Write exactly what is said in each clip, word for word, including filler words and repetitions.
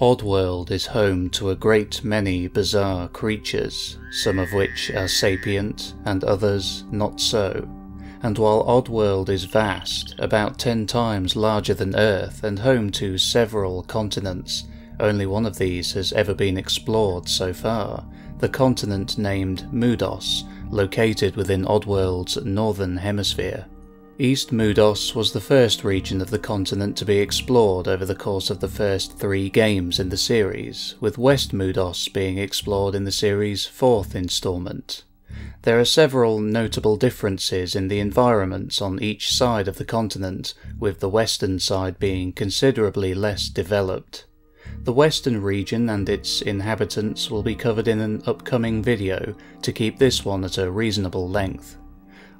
Oddworld is home to a great many bizarre creatures, some of which are sapient and others not so, and while Oddworld is vast, about ten times larger than Earth and home to several continents, only one of these has ever been explored so far, the continent named Mudos, located within Oddworld's northern hemisphere. East Mudos was the first region of the continent to be explored over the course of the first three games in the series, with West Mudos being explored in the series' fourth instalment. There are several notable differences in the environments on each side of the continent, with the western side being considerably less developed. The western region and its inhabitants will be covered in an upcoming video to keep this one at a reasonable length.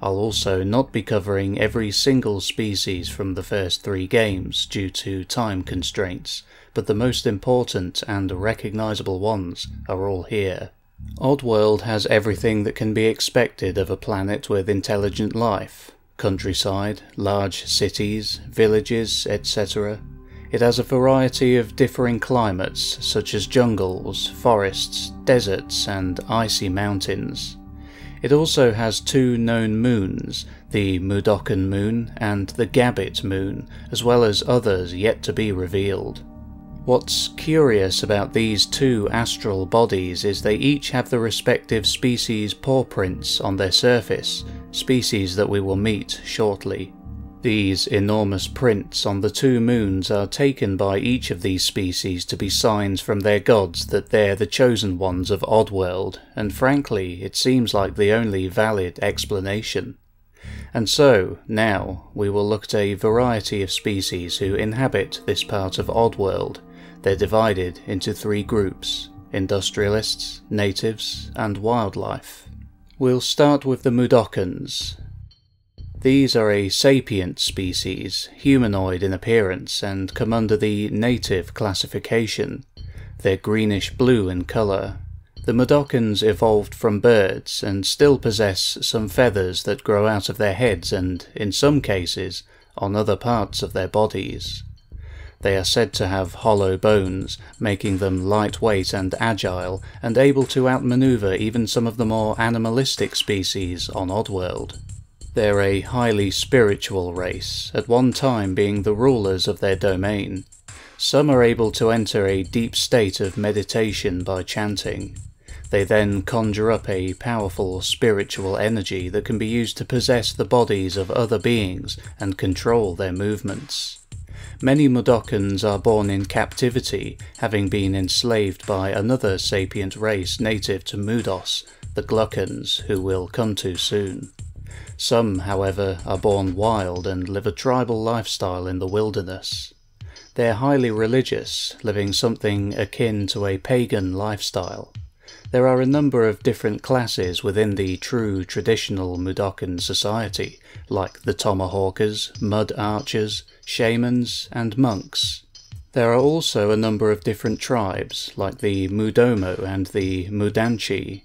I'll also not be covering every single species from the first three games due to time constraints, but the most important and recognisable ones are all here. Oddworld has everything that can be expected of a planet with intelligent life: countryside, large cities, villages, et cetera. It has a variety of differing climates such as jungles, forests, deserts and icy mountains. It also has two known moons, the Mudokon moon and the Gabbit moon, as well as others yet to be revealed. What's curious about these two astral bodies is they each have the respective species' paw prints on their surface, species that we will meet shortly. These enormous prints on the two moons are taken by each of these species to be signs from their gods that they're the chosen ones of Oddworld, and frankly, it seems like the only valid explanation. And so, now, we will look at a variety of species who inhabit this part of Oddworld. They're divided into three groups: industrialists, natives, and wildlife. We'll start with the Mudokons. These are a sapient species, humanoid in appearance, and come under the native classification. They're greenish-blue in colour. The Mudokons evolved from birds and still possess some feathers that grow out of their heads and, in some cases, on other parts of their bodies. They are said to have hollow bones, making them lightweight and agile, and able to outmanoeuvre even some of the more animalistic species on Oddworld. They're a highly spiritual race, at one time being the rulers of their domain. Some are able to enter a deep state of meditation by chanting. They then conjure up a powerful spiritual energy that can be used to possess the bodies of other beings and control their movements. Many Mudokons are born in captivity, having been enslaved by another sapient race native to Mudos, the Glukkons, who we'll come to soon. Some, however, are born wild and live a tribal lifestyle in the wilderness. They are highly religious, living something akin to a pagan lifestyle. There are a number of different classes within the true traditional Mudokan society, like the tomahawkers, mud archers, shamans, and monks. There are also a number of different tribes, like the Mudomo and the Mudanchi.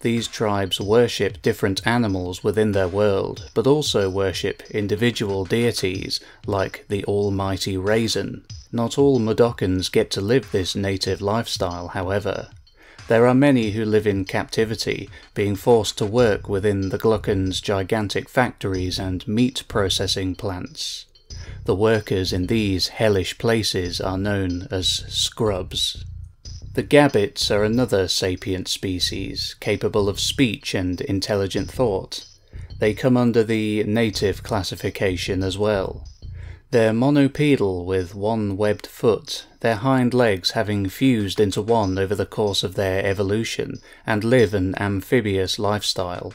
These tribes worship different animals within their world, but also worship individual deities, like the almighty raisin. Not all Mudokons get to live this native lifestyle, however. There are many who live in captivity, being forced to work within the Glukkons' gigantic factories and meat processing plants. The workers in these hellish places are known as scrubs. The Gabbits are another sapient species, capable of speech and intelligent thought. They come under the native classification as well. They're monopedal with one webbed foot, their hind legs having fused into one over the course of their evolution, and live an amphibious lifestyle.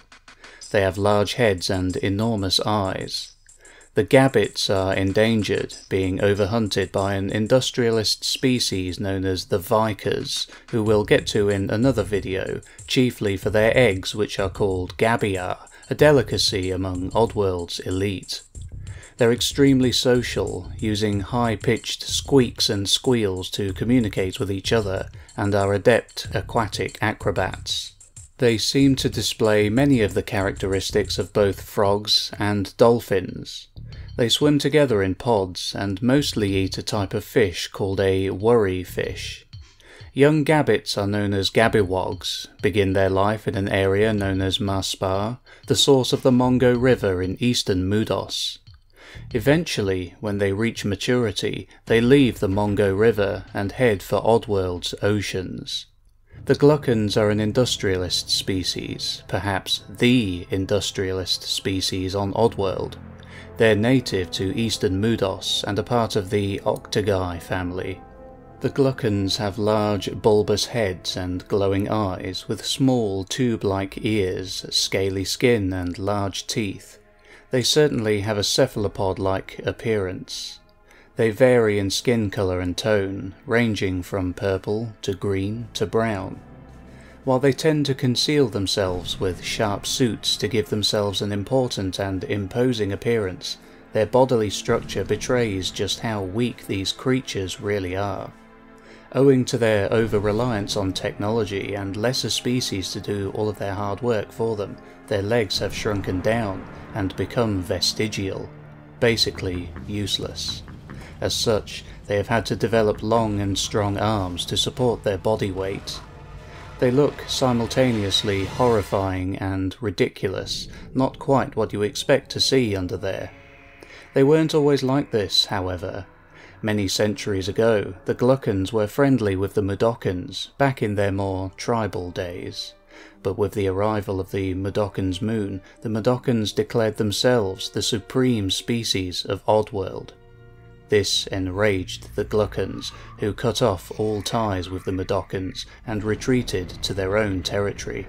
They have large heads and enormous eyes. The Gabbits are endangered, being overhunted by an industrialist species known as the Vykkers, who we'll get to in another video, chiefly for their eggs, which are called gabbia, a delicacy among Oddworld's elite. They're extremely social, using high-pitched squeaks and squeals to communicate with each other, and are adept aquatic acrobats. They seem to display many of the characteristics of both frogs and dolphins. They swim together in pods and mostly eat a type of fish called a worry fish. Young gabbits are known as gabbywogs, begin their life in an area known as Maspar, the source of the Mongo River in eastern Mudos. Eventually, when they reach maturity, they leave the Mongo River and head for Oddworld's oceans. The Glukkons are an industrialist species, perhaps THE industrialist species on Oddworld. They're native to eastern Mudos and are part of the Octagai family. The Glukkons have large bulbous heads and glowing eyes with small tube-like ears, scaly skin and large teeth. They certainly have a cephalopod-like appearance. They vary in skin colour and tone, ranging from purple to green to brown. While they tend to conceal themselves with sharp suits to give themselves an important and imposing appearance, their bodily structure betrays just how weak these creatures really are. Owing to their over-reliance on technology and lesser species to do all of their hard work for them, their legs have shrunken down and become vestigial, basically useless. As such, they have had to develop long and strong arms to support their body weight. They look simultaneously horrifying and ridiculous, not quite what you expect to see under there. They weren't always like this, however. Many centuries ago, the Glukkons were friendly with the Mudokons, back in their more tribal days. But with the arrival of the Mudokon's moon, the Mudokons declared themselves the supreme species of Oddworld. This enraged the Glukkons, who cut off all ties with the Mudokons and retreated to their own territory.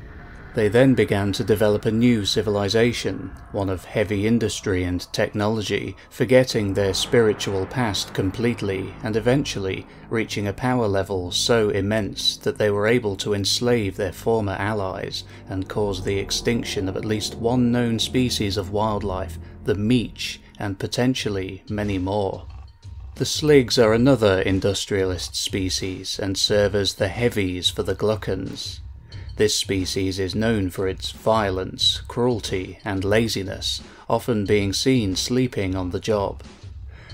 They then began to develop a new civilization, one of heavy industry and technology, forgetting their spiritual past completely and eventually reaching a power level so immense that they were able to enslave their former allies and cause the extinction of at least one known species of wildlife, the Meech, and potentially many more. The Sligs are another industrialist species and serve as the heavies for the Glukkons. This species is known for its violence, cruelty, and laziness, often being seen sleeping on the job.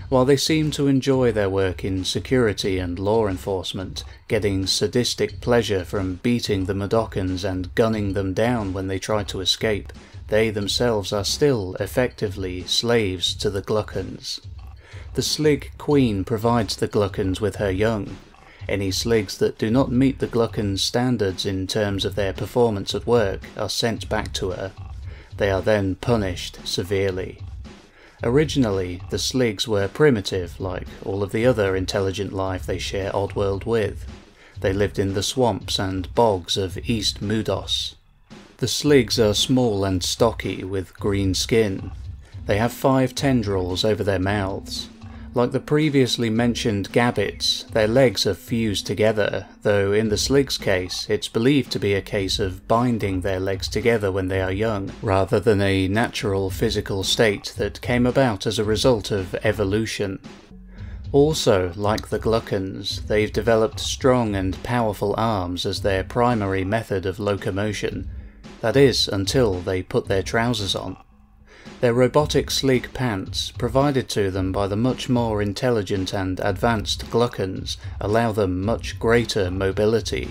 While they seem to enjoy their work in security and law enforcement, getting sadistic pleasure from beating the Mudokons and gunning them down when they try to escape, they themselves are still effectively slaves to the Glukkons. The Slig Queen provides the Glukkons with her young. Any Sligs that do not meet the Glukkons' standards in terms of their performance at work are sent back to her. They are then punished severely. Originally, the Sligs were primitive, like all of the other intelligent life they share Oddworld with. They lived in the swamps and bogs of East Mudos. The Sligs are small and stocky, with green skin. They have five tendrils over their mouths. Like the previously mentioned gabbits, their legs are fused together, though in the Slig's case, it's believed to be a case of binding their legs together when they are young, rather than a natural physical state that came about as a result of evolution. Also, like the Glukkons, they've developed strong and powerful arms as their primary method of locomotion. That is, until they put their trousers on. Their robotic sleek pants, provided to them by the much more intelligent and advanced Glukkons, allow them much greater mobility.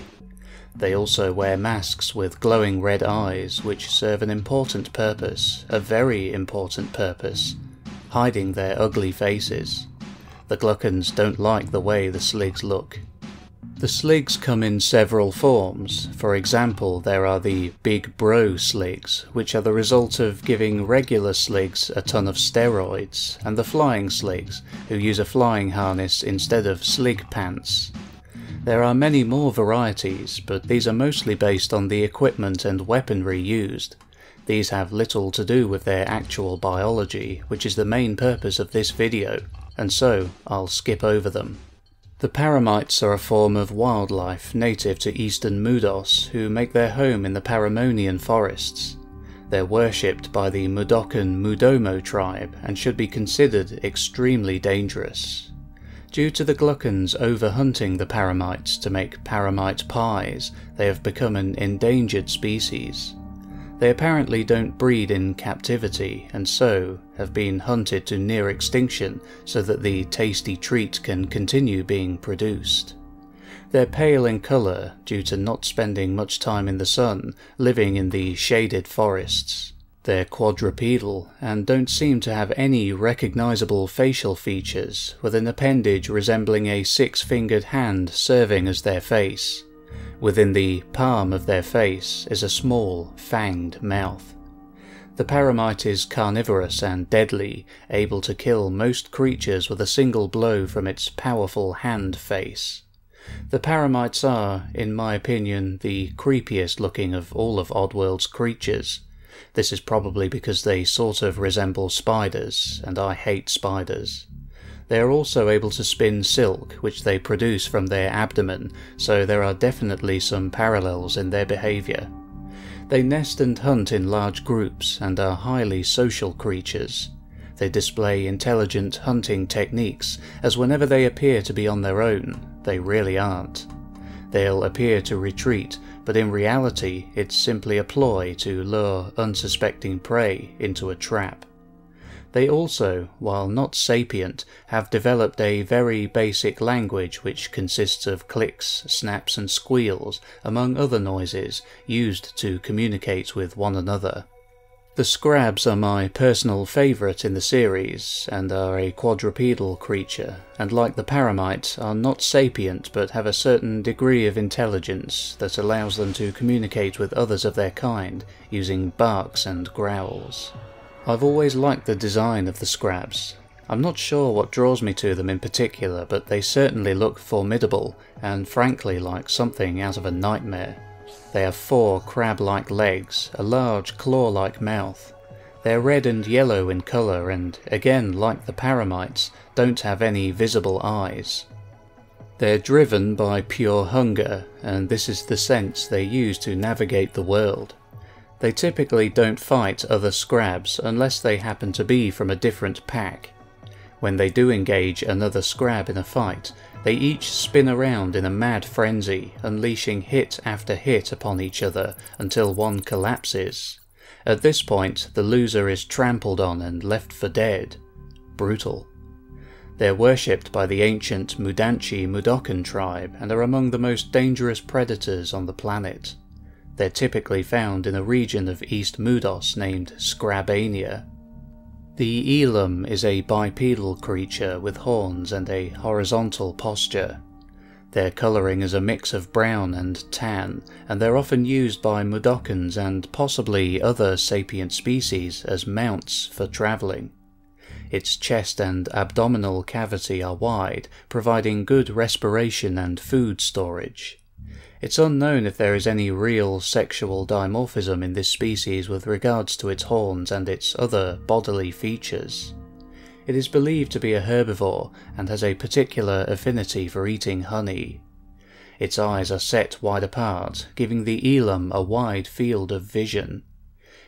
They also wear masks with glowing red eyes, which serve an important purpose, a very important purpose, hiding their ugly faces. The Glukkons don't like the way the Sligs look. The Sligs come in several forms. For example, there are the Big Bro Sligs, which are the result of giving regular Sligs a ton of steroids, and the Flying Sligs, who use a flying harness instead of Slig pants. There are many more varieties, but these are mostly based on the equipment and weaponry used. These have little to do with their actual biology, which is the main purpose of this video, and so I'll skip over them. The Paramites are a form of wildlife native to eastern Mudos who make their home in the Paramonian forests. They're worshipped by the Mudokon Mudomo tribe and should be considered extremely dangerous. Due to the Glukkons overhunting the Paramites to make Paramite pies, they have become an endangered species. They apparently don't breed in captivity, and so have been hunted to near extinction so that the tasty treat can continue being produced. They're pale in colour due to not spending much time in the sun, living in the shaded forests. They're quadrupedal and don't seem to have any recognisable facial features, with an appendage resembling a six-fingered hand serving as their face. Within the palm of their face is a small, fanged mouth. The Paramite is carnivorous and deadly, able to kill most creatures with a single blow from its powerful hand face. The Paramites are, in my opinion, the creepiest looking of all of Oddworld's creatures. This is probably because they sort of resemble spiders, and I hate spiders. They are also able to spin silk, which they produce from their abdomen, so there are definitely some parallels in their behaviour. They nest and hunt in large groups, and are highly social creatures. They display intelligent hunting techniques, as whenever they appear to be on their own, they really aren't. They'll appear to retreat, but in reality it's simply a ploy to lure unsuspecting prey into a trap. They also, while not sapient, have developed a very basic language which consists of clicks, snaps and squeals, among other noises, used to communicate with one another. The Scrabs are my personal favourite in the series, and are a quadrupedal creature, and like the Paramite, are not sapient but have a certain degree of intelligence that allows them to communicate with others of their kind, using barks and growls. I've always liked the design of the Scrabs. I'm not sure what draws me to them in particular, but they certainly look formidable, and frankly like something out of a nightmare. They have four crab-like legs, a large claw-like mouth. They're red and yellow in colour and, again like the Paramites, don't have any visible eyes. They're driven by pure hunger, and this is the sense they use to navigate the world. They typically don't fight other Scrabs unless they happen to be from a different pack. When they do engage another Scrab in a fight, they each spin around in a mad frenzy, unleashing hit after hit upon each other until one collapses. At this point, the loser is trampled on and left for dead. Brutal. They're worshipped by the ancient Mudanchi Mudokon tribe and are among the most dangerous predators on the planet. They're typically found in a region of East Mudos named Scrabania. The Elum is a bipedal creature with horns and a horizontal posture. Their colouring is a mix of brown and tan, and they're often used by Mudokons and possibly other sapient species as mounts for travelling. Its chest and abdominal cavity are wide, providing good respiration and food storage. It's unknown if there is any real sexual dimorphism in this species with regards to its horns and its other bodily features. It is believed to be a herbivore and has a particular affinity for eating honey. Its eyes are set wide apart, giving the Elum a wide field of vision.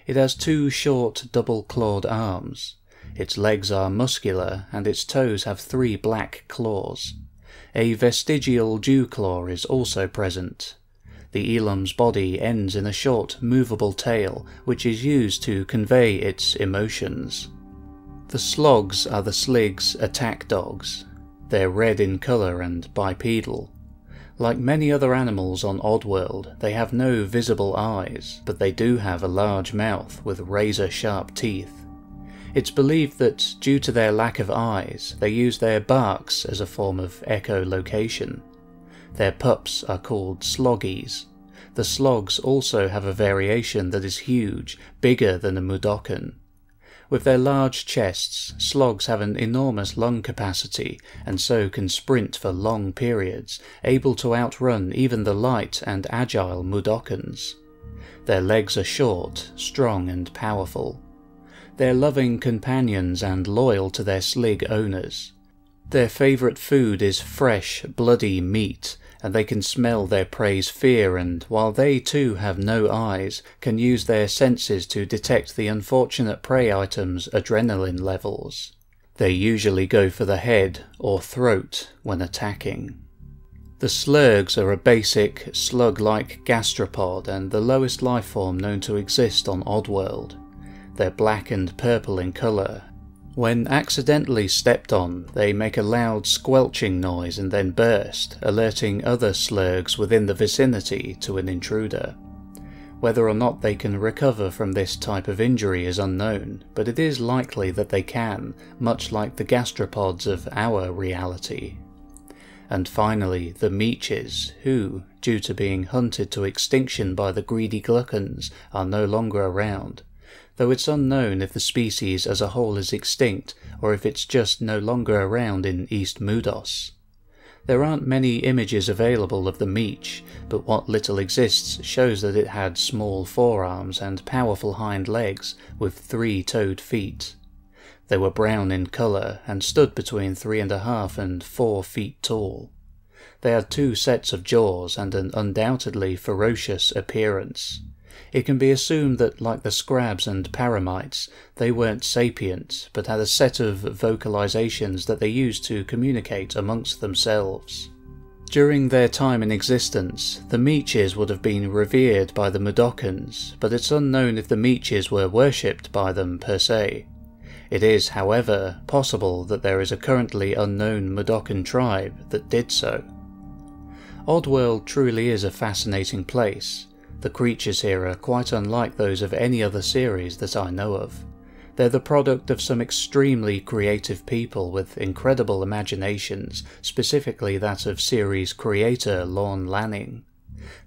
It has two short double-clawed arms. Its legs are muscular and its toes have three black claws. A vestigial dew claw is also present. The Elum's body ends in a short, movable tail, which is used to convey its emotions. The Slogs are the Slig's attack dogs. They're red in colour and bipedal. Like many other animals on Oddworld, they have no visible eyes, but they do have a large mouth with razor-sharp teeth. It's believed that, due to their lack of eyes, they use their barks as a form of echolocation. Their pups are called Sloggies. The Slogs also have a variation that is huge, bigger than a Mudokon. With their large chests, Slogs have an enormous lung capacity, and so can sprint for long periods, able to outrun even the light and agile Mudokons. Their legs are short, strong and powerful. They're loving companions and loyal to their Slig owners. Their favourite food is fresh, bloody meat, and they can smell their prey's fear and, while they too have no eyes, can use their senses to detect the unfortunate prey item's adrenaline levels. They usually go for the head or throat when attacking. The Slurgs are a basic, slug-like gastropod and the lowest lifeform known to exist on Oddworld. They're black and purple in colour. When accidentally stepped on, they make a loud squelching noise and then burst, alerting other Slurgs within the vicinity to an intruder. Whether or not they can recover from this type of injury is unknown, but it is likely that they can, much like the gastropods of our reality. And finally, the Meeches, who, due to being hunted to extinction by the greedy Glukkons, are no longer around. Though it's unknown if the species as a whole is extinct, or if it's just no longer around in East Mudos. There aren't many images available of the Meech, but what little exists shows that it had small forearms and powerful hind legs, with three-toed feet. They were brown in colour, and stood between three and a half and four feet tall. They had two sets of jaws and an undoubtedly ferocious appearance. It can be assumed that, like the Scrabs and Paramites, they weren't sapient, but had a set of vocalizations that they used to communicate amongst themselves. During their time in existence, the Meeches would have been revered by the Mudokons, but it's unknown if the Meeches were worshipped by them per se. It is, however, possible that there is a currently unknown Mudokon tribe that did so. Oddworld truly is a fascinating place. The creatures here are quite unlike those of any other series that I know of. They're the product of some extremely creative people with incredible imaginations, specifically that of series creator Lorne Lanning.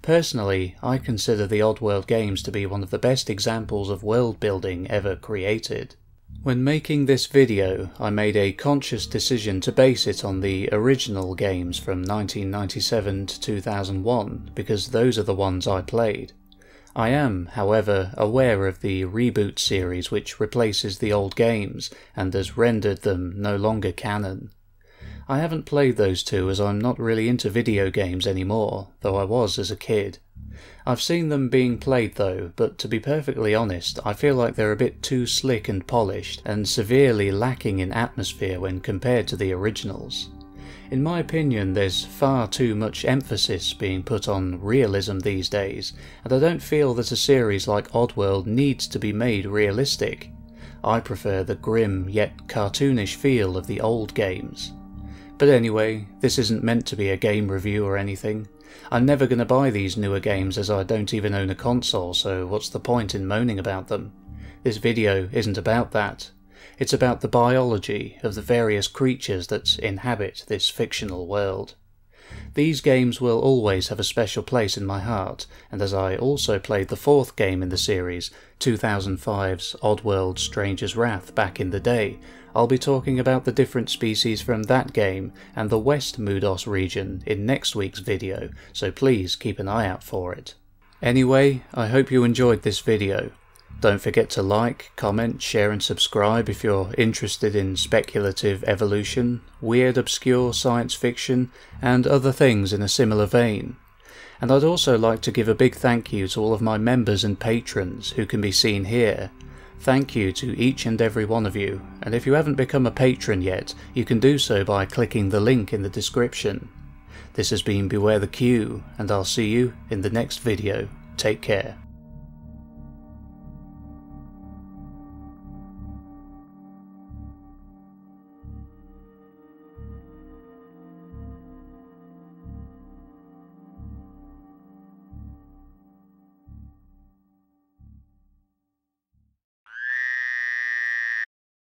Personally, I consider the Oddworld games to be one of the best examples of world building ever created. When making this video, I made a conscious decision to base it on the original games from nineteen ninety-seven to two thousand one, because those are the ones I played. I am, however, aware of the reboot series which replaces the old games, and has rendered them no longer canon. I haven't played those two as I'm not really into video games anymore, though I was as a kid. I've seen them being played though, but to be perfectly honest, I feel like they're a bit too slick and polished, and severely lacking in atmosphere when compared to the originals. In my opinion, there's far too much emphasis being put on realism these days, and I don't feel that a series like Oddworld needs to be made realistic. I prefer the grim yet cartoonish feel of the old games. But anyway, this isn't meant to be a game review or anything. I'm never going to buy these newer games as I don't even own a console, so what's the point in moaning about them? This video isn't about that. It's about the biology of the various creatures that inhabit this fictional world. These games will always have a special place in my heart, and as I also played the fourth game in the series, two thousand five's Oddworld Stranger's Wrath back in the day, I'll be talking about the different species from that game and the West Mudos region in next week's video, so please keep an eye out for it. Anyway, I hope you enjoyed this video. Don't forget to like, comment, share and subscribe if you're interested in speculative evolution, weird obscure science fiction, and other things in a similar vein. And I'd also like to give a big thank you to all of my members and patrons who can be seen here. Thank you to each and every one of you, and if you haven't become a patron yet, you can do so by clicking the link in the description. This has been Beware the Qu, and I'll see you in the next video. Take care.